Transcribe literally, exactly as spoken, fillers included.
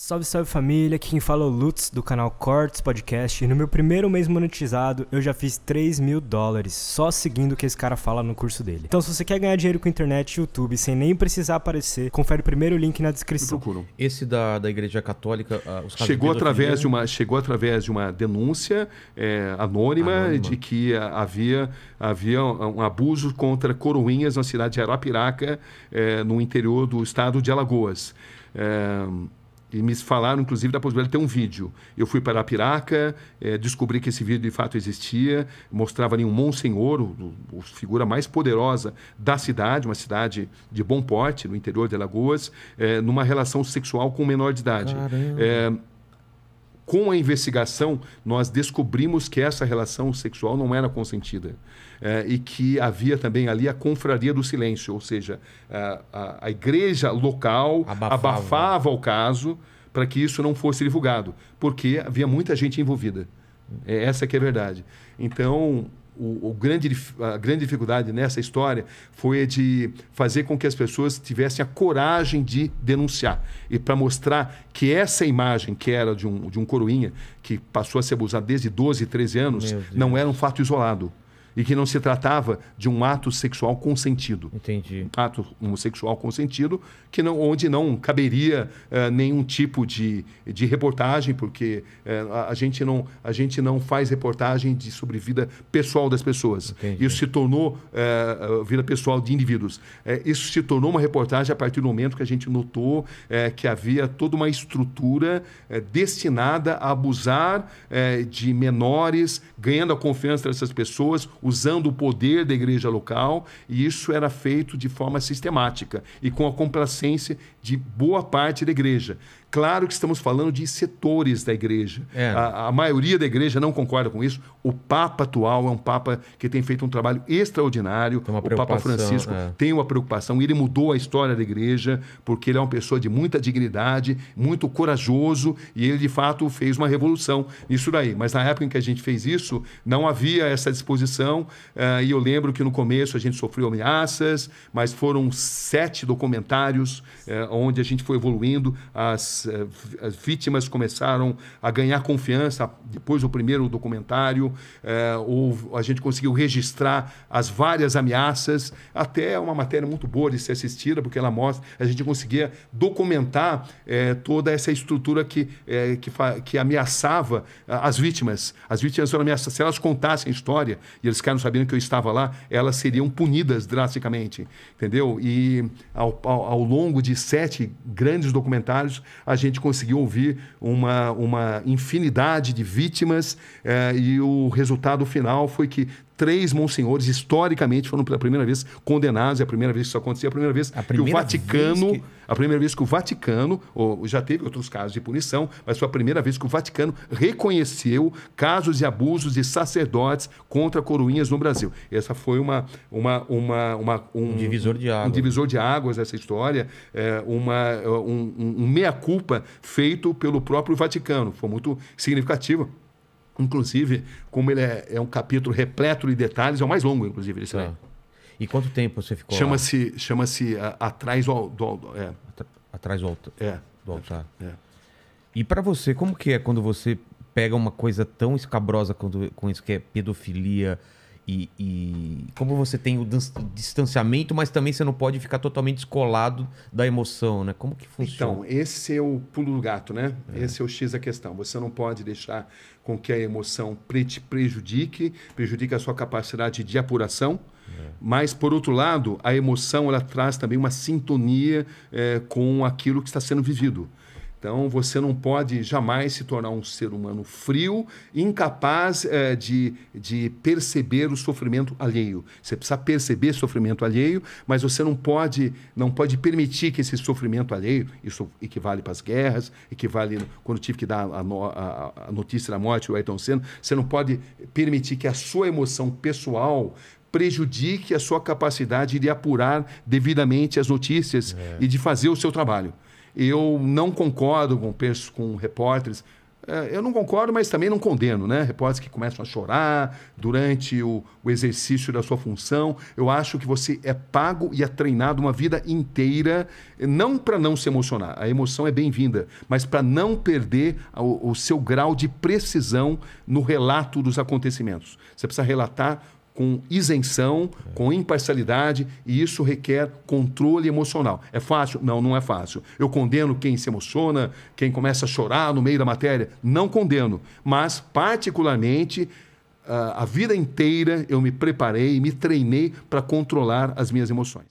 Salve, salve família, aqui quem fala é o Lutz do canal Cortes Podcast e no meu primeiro mês monetizado eu já fiz três mil dólares só seguindo o que esse cara fala no curso dele. Então se você quer ganhar dinheiro com internet e YouTube sem nem precisar aparecer, confere o primeiro link na descrição. Me procuram. Esse da, da Igreja Católica, os casos chegou, de através de uma, chegou através de uma denúncia é, anônima, anônima de que havia, havia um abuso contra coroinhas na cidade de Arapiraca, é, no interior do estado de Alagoas. É, E me falaram, inclusive, da possibilidade de ter um vídeo. Eu fui para Arapiraca, é, descobri que esse vídeo de fato existia, mostrava ali um Monsenhor, o, o figura mais poderosa da cidade, uma cidade de bom porte, no interior de Alagoas, é, numa relação sexual com menor de idade. É, com a investigação, nós descobrimos que essa relação sexual não era consentida. É, e que havia também ali a confraria do silêncio, ou seja, a, a, a igreja local abafava, abafava o caso para que isso não fosse divulgado, porque havia muita gente envolvida. É, essa que é a verdade. Então, o, o grande, a grande dificuldade nessa história foi a de fazer com que as pessoas tivessem a coragem de denunciar. E para mostrar que essa imagem, que era de um, de um coroinha, que passou a ser abusado desde doze, treze anos, não era um fato isolado. E que não se tratava de um ato sexual consentido. Entendi. Um ato homossexual consentido, que não, onde não caberia uh, nenhum tipo de, de reportagem, porque uh, a, a, gente não, a gente não faz reportagem de, sobre vida pessoal das pessoas. Entendi. Isso se tornou uh, vida pessoal de indivíduos. Uh, isso se tornou uma reportagem a partir do momento que a gente notou uh, que havia toda uma estrutura uh, destinada a abusar uh, de menores, ganhando a confiança dessas pessoas, usando o poder da igreja local, e isso era feito de forma sistemática e com a complacência de boa parte da igreja. Claro que estamos falando de setores da igreja. É. A, a maioria da igreja não concorda com isso. O Papa atual é um Papa que tem feito um trabalho extraordinário. Tem uma preocupação, o Papa Francisco é. tem uma preocupação. Ele mudou a história da igreja porque ele é uma pessoa de muita dignidade, muito corajoso, e ele, de fato, fez uma revolução nisso daí. Mas na época em que a gente fez isso, não havia essa disposição. Uh, e eu lembro que no começo a gente sofreu ameaças, mas foram sete documentários uh, onde a gente foi evoluindo. As As vítimas começaram a ganhar confiança depois do primeiro documentário, é, ou a gente conseguiu registrar as várias ameaças, até uma matéria muito boa de ser assistida, porque ela mostra, a gente conseguia documentar é, toda essa estrutura que, é, que, que ameaçava as vítimas. As vítimas foram ameaçadas. Se elas contassem a história e eles ficaram sabendo que eu estava lá, elas seriam punidas drasticamente, entendeu? E ao, ao, ao longo de sete grandes documentários, a gente conseguiu ouvir uma, uma infinidade de vítimas, eh, e o resultado final foi que três monsenhores, historicamente, foram pela primeira vez condenados. É a primeira vez que isso acontecia, a primeira vez a primeira que o Vaticano... Que... A primeira vez que o Vaticano, ou, já teve outros casos de punição, mas foi a primeira vez que o Vaticano reconheceu casos de abusos de sacerdotes contra coroinhas no Brasil. Essa foi uma, uma, uma, uma, um, um divisor de águas. Um divisor de águas, essa história, é, uma, um, um meia-culpa feito pelo próprio Vaticano. Foi muito significativo. Inclusive, como ele é, é um capítulo repleto de detalhes, é o mais longo, inclusive, desse daí. E quanto tempo você ficou chama-se, lá? Chama-se Atrás do, do, do, é. Atrás do Altar. É. Do altar. É. E para você, como que é quando você pega uma coisa tão escabrosa quanto, com isso que é pedofilia, e, e como você tem o distanciamento, mas também você não pode ficar totalmente descolado da emoção, né? Como que funciona? Então, esse é o pulo do gato, né? É. Esse é o X da questão. Você não pode deixar com que a emoção te prejudique, prejudique a sua capacidade de apuração. É. Mas, por outro lado, a emoção ela traz também uma sintonia é, com aquilo que está sendo vivido. Então, você não pode jamais se tornar um ser humano frio, incapaz é, de, de perceber o sofrimento alheio. Você precisa perceber sofrimento alheio, mas você não pode, não pode permitir que esse sofrimento alheio, isso equivale para as guerras, equivale quando tive que dar a, a, a notícia da morte do Ayrton Senna, você não pode permitir que a sua emoção pessoal prejudique a sua capacidade de apurar devidamente as notícias é. e de fazer o seu trabalho. Eu não concordo com, com repórteres, eu não concordo, mas também não condeno, né? Repórteres que começam a chorar durante o, o exercício da sua função. Eu acho que você é pago e é treinado uma vida inteira, não para não se emocionar, a emoção é bem-vinda, mas para não perder o, o seu grau de precisão no relato dos acontecimentos. Você precisa relatar com isenção, com imparcialidade, e isso requer controle emocional. É fácil? Não, não é fácil. Eu condeno quem se emociona, quem começa a chorar no meio da matéria? Não condeno. Mas, particularmente, a vida inteira eu me preparei, me treinei para controlar as minhas emoções.